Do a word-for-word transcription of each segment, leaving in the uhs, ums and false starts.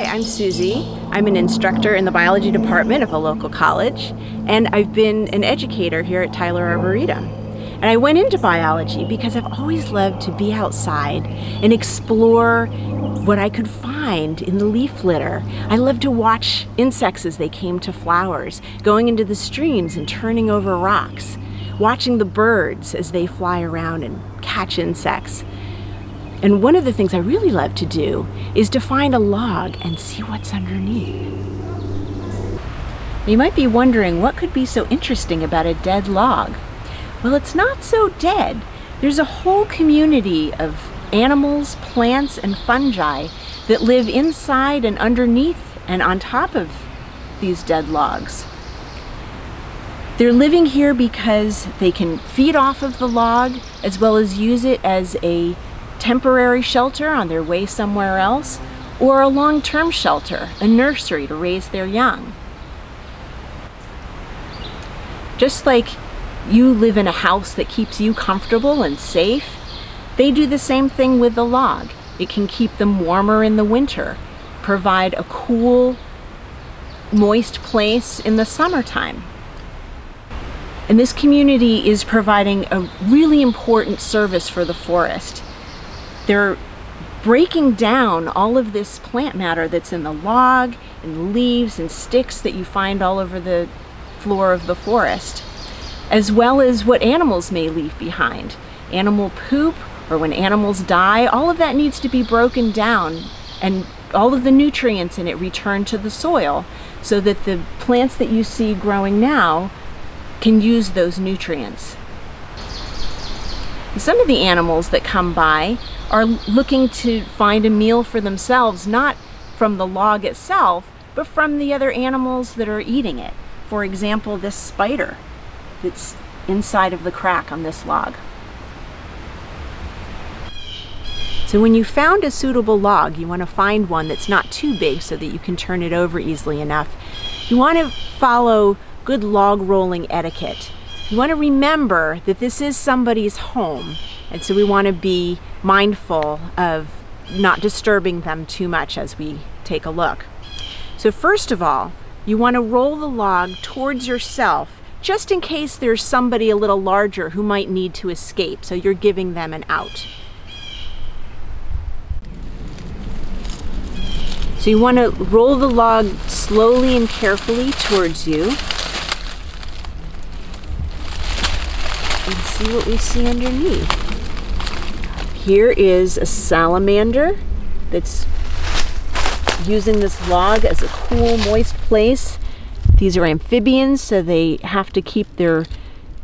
Hi, I'm Susie. I'm an instructor in the biology department of a local college, and I've been an educator here at Tyler Arboretum. And I went into biology because I've always loved to be outside and explore what I could find in the leaf litter. I loved to watch insects as they came to flowers, going into the streams and turning over rocks, watching the birds as they fly around and catch insects. And one of the things I really love to do is to find a log and see what's underneath. You might be wondering what could be so interesting about a dead log. Well, it's not so dead. There's a whole community of animals, plants, and fungi that live inside and underneath and on top of these dead logs. They're living here because they can feed off of the log as well as use it as a temporary shelter on their way somewhere else, or a long-term shelter, a nursery to raise their young. Just like you live in a house that keeps you comfortable and safe, they do the same thing with the log. It can keep them warmer in the winter, provide a cool, moist place in the summertime. And this community is providing a really important service for the forest. They're breaking down all of this plant matter that's in the log and leaves and sticks that you find all over the floor of the forest, as well as what animals may leave behind. Animal poop, or when animals die, all of that needs to be broken down and all of the nutrients in it returned to the soil so that the plants that you see growing now can use those nutrients. Some of the animals that come by are looking to find a meal for themselves, not from the log itself, but from the other animals that are eating it. For example, this spider that's inside of the crack on this log. So when you found a suitable log, you want to find one that's not too big so that you can turn it over easily enough. You want to follow good log rolling etiquette. You want to remember that this is somebody's home, and so we want to be mindful of not disturbing them too much as we take a look. So first of all, you want to roll the log towards yourself just in case there's somebody a little larger who might need to escape, so you're giving them an out. So you want to roll the log slowly and carefully towards you. And see what we see underneath. Here is a salamander that's using this log as a cool, moist place. These are amphibians, so they have to keep their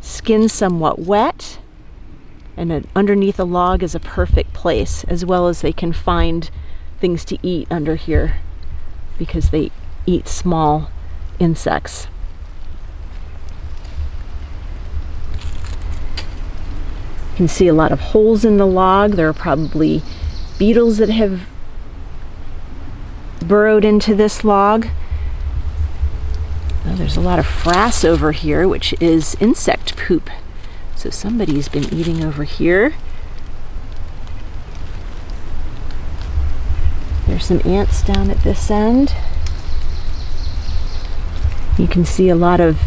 skin somewhat wet. And an, underneath a log is a perfect place, as well as they can find things to eat under here because they eat small insects. You can see a lot of holes in the log. There are probably beetles that have burrowed into this log. Now, there's a lot of frass over here, which is insect poop. So somebody's been eating over here. There's some ants down at this end. You can see a lot of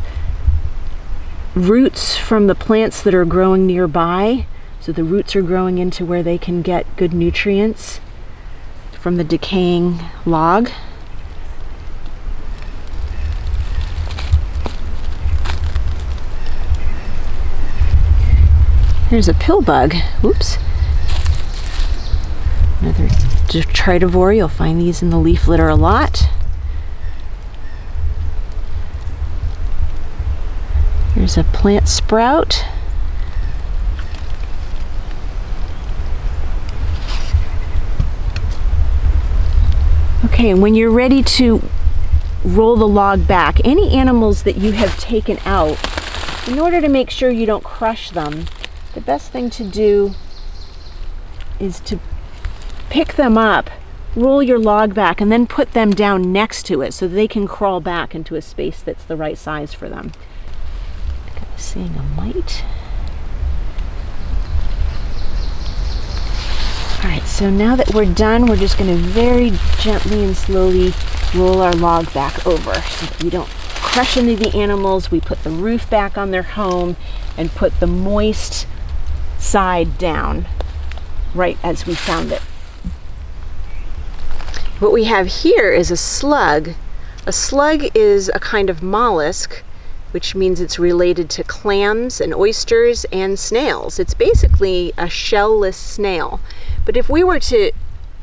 roots from the plants that are growing nearby. So the roots are growing into where they can get good nutrients from the decaying log. Here's a pill bug. Oops. Another detritivore. You'll find these in the leaf litter a lot. There's a plant sprout. Okay, and when you're ready to roll the log back, any animals that you have taken out, in order to make sure you don't crush them, the best thing to do is to pick them up, roll your log back, and then put them down next to it so they can crawl back into a space that's the right size for them. Seeing a mite. All right, So now that we're done, we're just going to very gently and slowly roll our log back over so that we don't crush into the animals. We put the roof back on their home and put the moist side down right as we found it. What we have here is a slug. A slug is a kind of mollusk, which means it's related to clams and oysters and snails. It's basically a shellless snail. But if we were to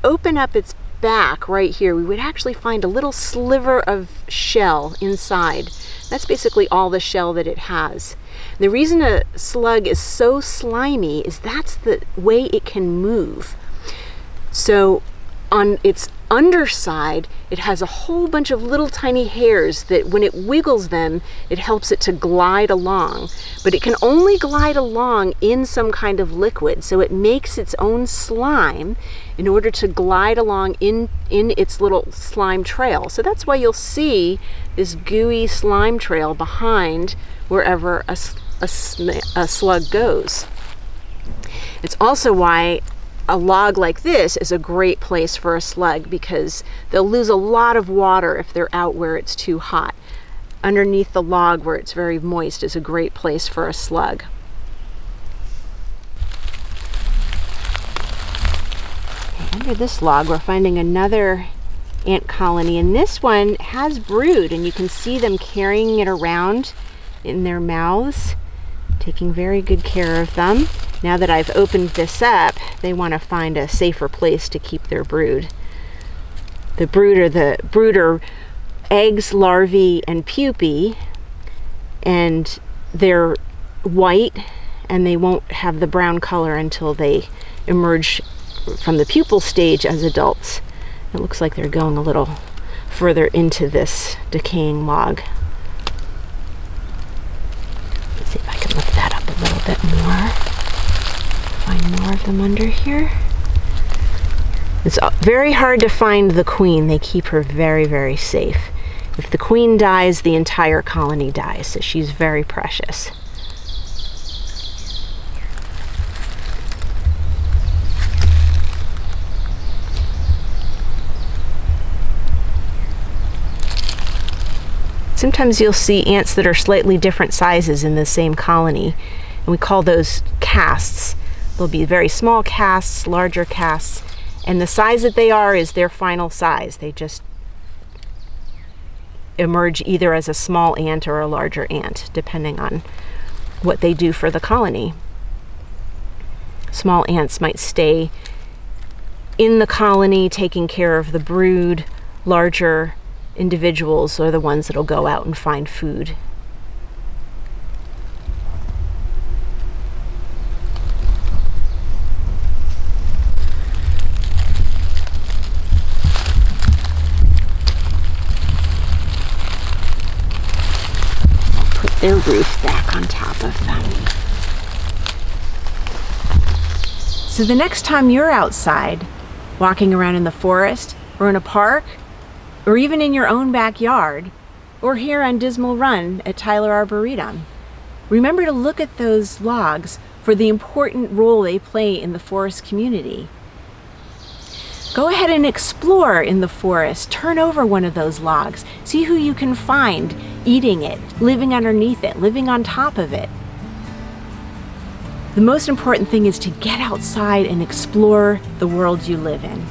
open up its back right here, we would actually find a little sliver of shell inside. That's basically all the shell that it has. The reason a slug is so slimy is that's the way it can move. So on its underside, it has a whole bunch of little tiny hairs that when it wiggles them, it helps it to glide along. But it can only glide along in some kind of liquid, so it makes its own slime in order to glide along in, in its little slime trail. So that's why you'll see this gooey slime trail behind wherever a, a, a slug goes. It's also why a log like this is a great place for a slug, because they'll lose a lot of water if they're out where it's too hot. Underneath the log where it's very moist is a great place for a slug. Under this log we're finding another ant colony, and this one has brood, and you can see them carrying it around in their mouths, taking very good care of them. Now that I've opened this up, they want to find a safer place to keep their brood. The brooder, the brooder eggs, larvae, and pupae, and they're white, and they won't have the brown color until they emerge from the pupal stage as adults. It looks like they're going a little further into this decaying log. Let's see if I can lift that up a little bit more. Find more of them under here. It's very hard to find the queen. They keep her very, very safe. If the queen dies, the entire colony dies, so she's very precious. Sometimes you'll see ants that are slightly different sizes in the same colony, and we call those casts. There'll be very small casts, larger casts, and the size that they are is their final size. They just emerge either as a small ant or a larger ant, depending on what they do for the colony. Small ants might stay in the colony taking care of the brood. Larger individuals are the ones that'll go out and find food. Their roof back on top of them. So the next time you're outside, walking around in the forest, or in a park, or even in your own backyard, or here on Dismal Run at Tyler Arboretum, remember to look at those logs for the important role they play in the forest community. Go ahead and explore in the forest. Turn over one of those logs. See who you can find eating it, living underneath it, living on top of it. The most important thing is to get outside and explore the world you live in.